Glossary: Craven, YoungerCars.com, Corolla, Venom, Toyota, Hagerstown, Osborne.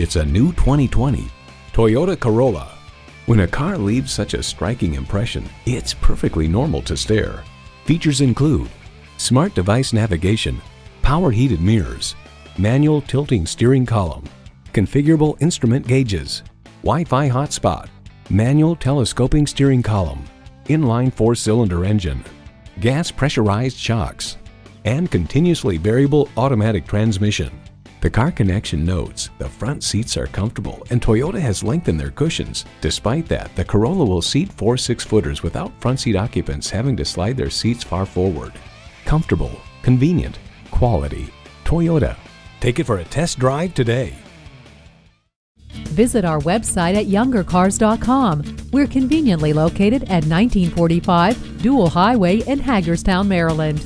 It's a new 2020 Toyota Corolla. When a car leaves such a striking impression, it's perfectly normal to stare. Features include smart device navigation, power heated mirrors, manual tilting steering column, configurable instrument gauges, Wi-Fi hotspot, manual telescoping steering column, inline four-cylinder engine, gas pressurized shocks, and continuously variable automatic transmission. The Car Connection notes the front seats are comfortable and Toyota has lengthened their cushions. Despite that, the Corolla will seat 4 6-footers without front seat occupants having to slide their seats far forward. Comfortable, convenient, quality. Toyota. Take it for a test drive today. Visit our website at YoungerCars.com. We're conveniently located at 1945 Dual Highway in Hagerstown, Maryland.